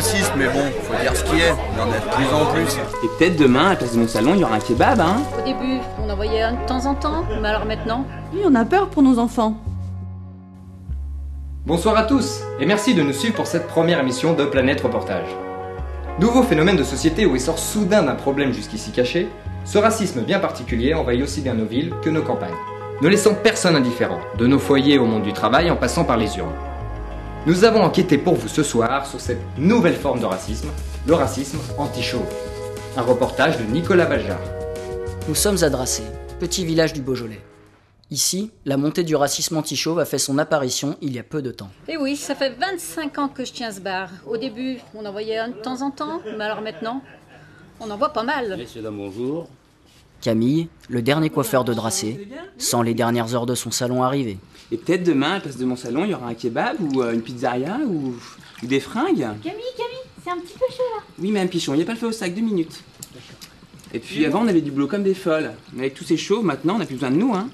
racisme, mais bon, faut dire ce qui est, il y en a de plus en plus. Et peut-être demain, à la place de mon salon, il y aura un kebab, hein. Au début, on en voyait un de temps en temps, mais alors maintenant... Oui, on a peur pour nos enfants. Bonsoir à tous, et merci de nous suivre pour cette première émission de Planète Reportage. Nouveau phénomène de société où il sort soudain d'un problème jusqu'ici caché, ce racisme bien particulier envahit aussi bien nos villes que nos campagnes, ne laissant personne indifférent, de nos foyers au monde du travail en passant par les urnes. Nous avons enquêté pour vous ce soir sur cette nouvelle forme de racisme, le racisme anti-chauve. Un reportage de Nicolas Bajard. Nous sommes à Dracé, petit village du Beaujolais. Ici, la montée du racisme anti-chauve a fait son apparition il y a peu de temps. Et oui, ça fait 25 ans que je tiens ce bar. Au début, on en voyait un de temps en temps, mais alors maintenant, on en voit pas mal. Messieurs, dames, bonjour. Camille, le dernier coiffeur de Dracé, sent les dernières heures de son salon arriver. Et peut-être demain, à la place de mon salon, il y aura un kebab ou une pizzeria ou des fringues. Camille, c'est un petit peu chaud là. Oui, même Pichon, il n'y a pas le feu au sac, 2 minutes. Et puis avant, on avait du boulot comme des folles. Mais avec tous ces chauves, maintenant, on n'a plus besoin de nous, hein.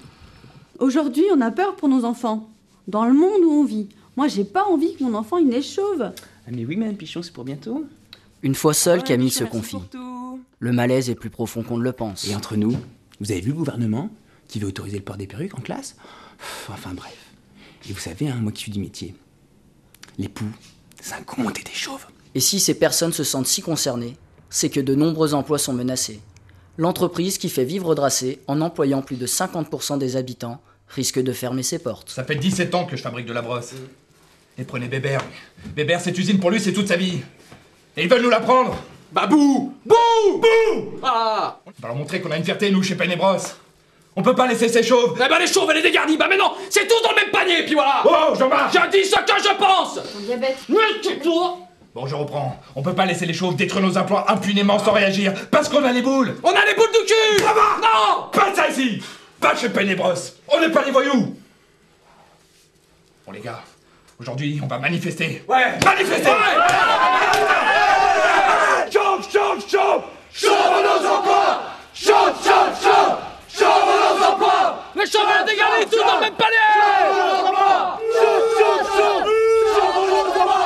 Aujourd'hui, on a peur pour nos enfants. Dans le monde où on vit. Moi, j'ai pas envie que mon enfant, il naît chauve. Ah mais oui, même Pichon, c'est pour bientôt. Une fois seule, Camille se confie. Le malaise est plus profond qu'on ne le pense. Et entre nous, vous avez vu le gouvernement qui veut autoriser le port des perruques en classe? Enfin bref. Et vous savez, hein, moi qui suis du métier, les poux, c'est un con monté des chauves. Et si ces personnes se sentent si concernées, c'est que de nombreux emplois sont menacés. L'entreprise qui fait vivre Dracé en employant plus de 50% des habitants risque de fermer ses portes. Ça fait 17 ans que je fabrique de la brosse. Et prenez Bébert. Bébert, cette usine pour lui, c'est toute sa vie. Et ils veulent nous la prendre. Babou, bouh, bouh. Ah, on va leur montrer qu'on a une fierté, nous, chez Pénébros. On peut pas laisser ces chauves. Eh ben les chauves et les dégarnis, bah mais non, c'est tous dans le même panier, puis voilà. Oh, Jean-Marc, j'ai dit ce que je pense. Ton diabète. Oui, c'est toi. Bon, je reprends. On peut pas laisser les chauves détruire nos emplois impunément sans réagir, parce qu'on a les boules. On a les boules du cul. Ça va. Non. Pas de ça ici. Pas chez Pénébros. On n'est pas les voyous. Bon les gars, aujourd'hui, on va manifester. Ouais. Manifester. Ouais. Chauve nos emplois! Chauve nos emplois! Les chauves et les dégarnis, tous dans le même palais!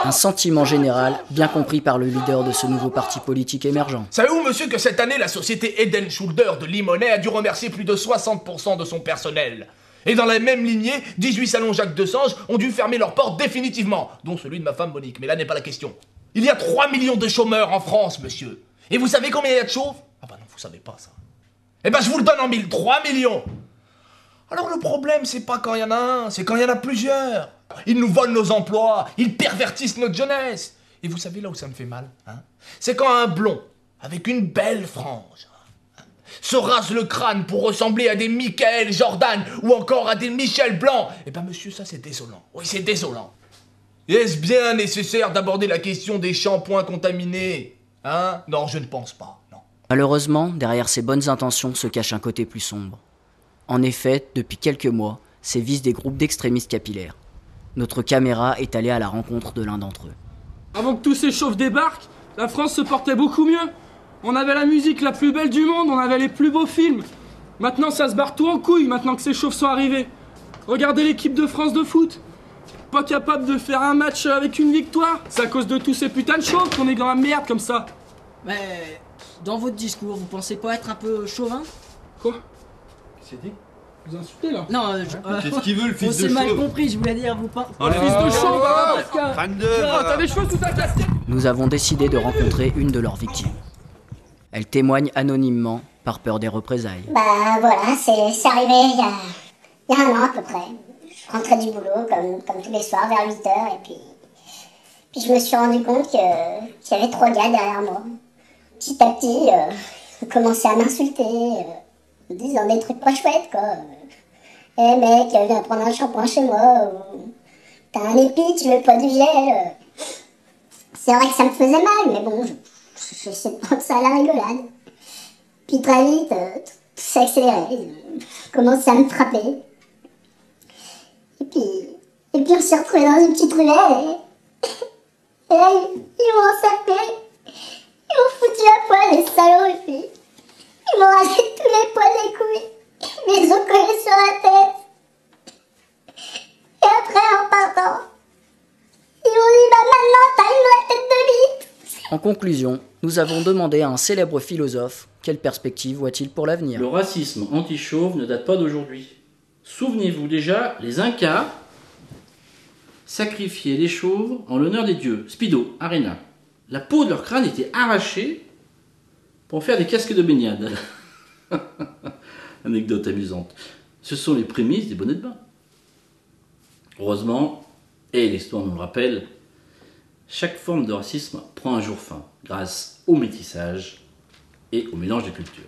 Un sentiment général, bien compris par le leader de ce nouveau parti politique émergent. Savez-vous, monsieur, que cette année, la société Eden Schulder de Limonay a dû remercier plus de 60% de son personnel? Et dans la même lignée, 18 salons Jacques DeSange ont dû fermer leurs portes définitivement, dont celui de ma femme Monique, mais là n'est pas la question. Il y a 3 millions de chômeurs en France, monsieur. Et vous savez combien il y a de chauves? Ah bah non, vous savez pas ça. Eh ben je vous le donne en 1000, 3 millions. Alors le problème, c'est pas quand il y en a un, c'est quand il y en a plusieurs. Ils nous volent nos emplois, ils pervertissent notre jeunesse. Et vous savez là où ça me fait mal, hein? C'est quand un blond, avec une belle frange, se rase le crâne pour ressembler à des Michael Jordan ou encore à des Michel Blanc. Eh ben monsieur, ça c'est désolant. Oui, c'est désolant. Est-ce bien nécessaire d'aborder la question des shampoings contaminés? Hein? Non, je ne pense pas, non. Malheureusement, derrière ces bonnes intentions se cache un côté plus sombre. En effet, depuis quelques mois, sévissent des groupes d'extrémistes capillaires. Notre caméra est allée à la rencontre de l'un d'entre eux. Avant que tous ces chauves débarquent, la France se portait beaucoup mieux. On avait la musique la plus belle du monde, on avait les plus beaux films. Maintenant, ça se barre tout en couille, maintenant que ces chauves sont arrivés. Regardez l'équipe de France de foot. Pas capable de faire un match avec une victoire. C'est à cause de tous ces putains de chauves qu'on est dans la merde comme ça. Mais dans votre discours, vous pensez pas être un peu chauvin? Quoi? Qu'est-ce qu'il dit? Vous insultez là? Non, qu'est-ce qu'il veut le fils de chauve? On s'est mal compris, je voulais dire, vous parlez. Oh, le fils de chauve, t'as des cheveux sous ta casquette. Nous avons décidé de rencontrer une de leurs victimes. Elle témoigne anonymement par peur des représailles. Bah voilà, c'est arrivé il y a un an à peu près. Je rentrais du boulot comme tous les soirs vers 8 h, et puis je me suis rendu compte qu'il y avait 3 gars derrière moi. Petit à petit, ils commençaient à m'insulter, me disant des trucs pas chouettes quoi. Eh mec, viens prendre un shampoing chez moi, ou t'as un épi, tu veux pas du gel. C'est vrai que ça me faisait mal, mais bon, je sais pas que ça à la rigolade. Puis très vite, tout s'accélérait, ils commençaient à me frapper. Et puis on s'est retrouvés dans une petite ruelle et là ils m'ont sapé, ils m'ont foutu la poêle, les salauds, et puis ils m'ont rasé tous les poils des couilles, ils les ont collés sur la tête. Et après en partant, ils m'ont dit bah maintenant t'as une vraie tête de bite. conclusion, nous avons demandé à un célèbre philosophe quelle perspective voit-il pour l'avenir. Le racisme anti-chauve ne date pas d'aujourd'hui. Souvenez-vous déjà, les Incas sacrifiaient les chauves en l'honneur des dieux. Speedo, Arena. La peau de leur crâne était arrachée pour faire des casques de baignade. Anecdote amusante. Ce sont les prémices des bonnets de bain. Heureusement, et l'histoire nous le rappelle, chaque forme de racisme prend un jour fin grâce au métissage et au mélange des cultures.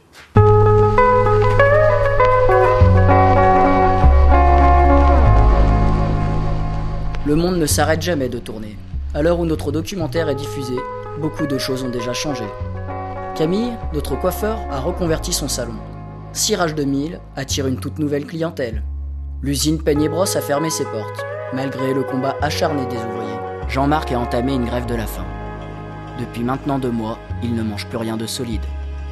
Le monde ne s'arrête jamais de tourner. À l'heure où notre documentaire est diffusé, beaucoup de choses ont déjà changé. Camille, notre coiffeur, a reconverti son salon. Cirage 2000 attire une toute nouvelle clientèle. L'usine Pénébros a fermé ses portes, malgré le combat acharné des ouvriers. Jean-Marc a entamé une grève de la faim. Depuis maintenant 2 mois, il ne mange plus rien de solide.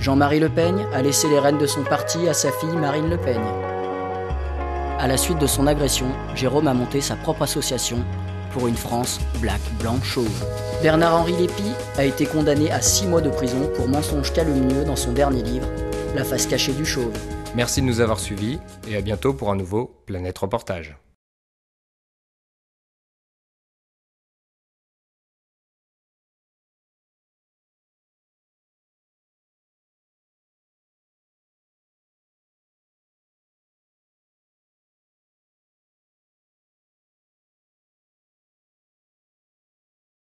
Jean-Marie Le Peigne a laissé les rênes de son parti à sa fille Marine Le Peigne. À la suite de son agression, Jérôme a monté sa propre association pour une France black, blanc, chauve. Bernard-Henri Lévy a été condamné à 6 mois de prison pour mensonge calomnieux dans son dernier livre, La face cachée du chauve. Merci de nous avoir suivis et à bientôt pour un nouveau Planète Reportage.